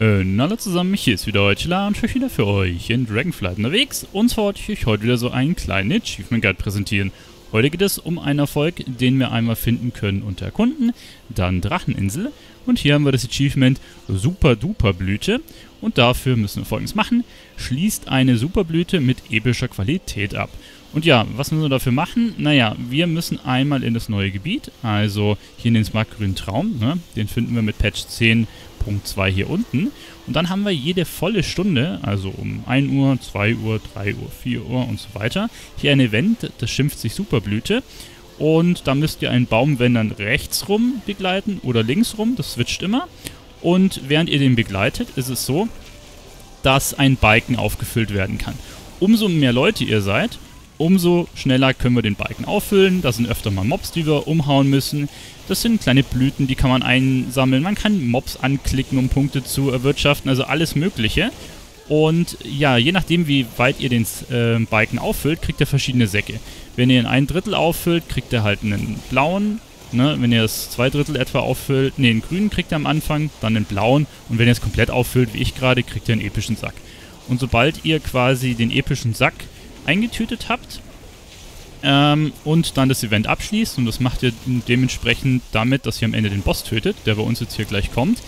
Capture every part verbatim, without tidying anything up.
Und hallo zusammen, hier ist wieder euer Telar und ich bin wieder für euch in Dragonflight unterwegs. Und zwar wollte ich euch heute wieder so einen kleinen Achievement Guide präsentieren. Heute geht es um einen Erfolg, den wir einmal finden können und erkunden, dann Dracheninsel. Und hier haben wir das Achievement Super Duper Blüte. Und dafür müssen wir Folgendes machen: Schließt eine Superblüte mit epischer Qualität ab. Und ja, was müssen wir dafür machen? Naja, wir müssen einmal in das neue Gebiet, also hier in den Smaragdgrünen Traum, ne? Den finden wir mit Patch zehn Punkt zwei hier unten. Und dann haben wir jede volle Stunde, also um ein Uhr, zwei Uhr, drei Uhr, vier Uhr und so weiter, hier ein Event, das schimpft sich Superblüte. Und da müsst ihr einen Baumwandern rechts rum begleiten oder links rum, das switcht immer. Und während ihr den begleitet, ist es so, dass ein Balken aufgefüllt werden kann. Umso mehr Leute ihr seid, umso schneller können wir den Balken auffüllen. Da sind öfter mal Mobs, die wir umhauen müssen. Das sind kleine Blüten, die kann man einsammeln. Man kann Mobs anklicken, um Punkte zu erwirtschaften. Also alles Mögliche. Und ja, je nachdem, wie weit ihr den äh, Balken auffüllt, kriegt ihr verschiedene Säcke. Wenn ihr in ein Drittel auffüllt, kriegt ihr halt einen blauen. Ne? Wenn ihr das zwei Drittel etwa auffüllt, ne, einen grünen kriegt ihr am Anfang, dann einen blauen. Und wenn ihr es komplett auffüllt, wie ich gerade, kriegt ihr einen epischen Sack. Und sobald ihr quasi den epischen Sack eingetütet habt ähm, und dann das Event abschließt, und das macht ihr dementsprechend damit, dass ihr am Ende den Boss tötet, der bei uns jetzt hier gleich kommt,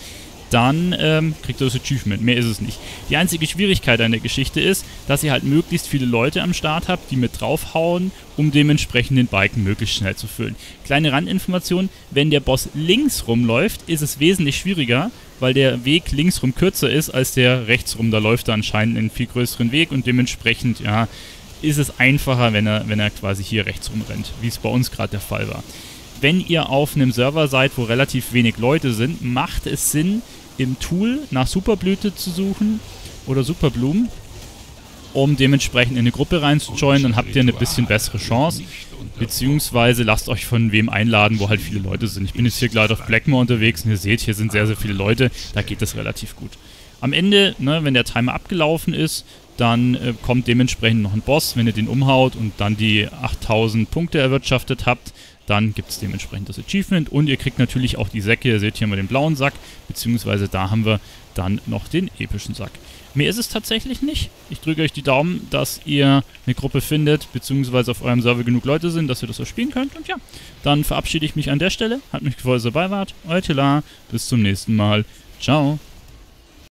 dann ähm, kriegt ihr das Achievement, mehr ist es nicht. Die einzige Schwierigkeit an der Geschichte ist, dass ihr halt möglichst viele Leute am Start habt, die mit draufhauen, um dementsprechend den Balken möglichst schnell zu füllen. Kleine Randinformation, wenn der Boss links rumläuft, ist es wesentlich schwieriger, weil der Weg linksrum kürzer ist als der rechtsrum. Da läuft er anscheinend einen viel größeren Weg und dementsprechend, ja, ist es einfacher, wenn er, wenn er quasi hier rechts rumrennt, wie es bei uns gerade der Fall war. Wenn ihr auf einem Server seid, wo relativ wenig Leute sind, macht es Sinn, im Tool nach Superblüte zu suchen oder Superblumen, um dementsprechend in eine Gruppe reinzujoinen, dann habt ihr eine bisschen bessere Chance, beziehungsweise lasst euch von wem einladen, wo halt viele Leute sind. Ich bin jetzt hier gerade auf Blackmore unterwegs und ihr seht, hier sind sehr, sehr viele Leute, da geht das relativ gut. Am Ende, ne, wenn der Timer abgelaufen ist, dann äh, kommt dementsprechend noch ein Boss. Wenn ihr den umhaut und dann die achttausend Punkte erwirtschaftet habt, dann gibt es dementsprechend das Achievement. Und ihr kriegt natürlich auch die Säcke. Ihr seht hier mal den blauen Sack, beziehungsweise da haben wir dann noch den epischen Sack. Mehr ist es tatsächlich nicht. Ich drücke euch die Daumen, dass ihr eine Gruppe findet, beziehungsweise auf eurem Server genug Leute sind, dass ihr das so spielen könnt. Und ja, dann verabschiede ich mich an der Stelle. Hat mich gefreut, dass ihr dabei wart. Euer Telar, bis zum nächsten Mal. Ciao.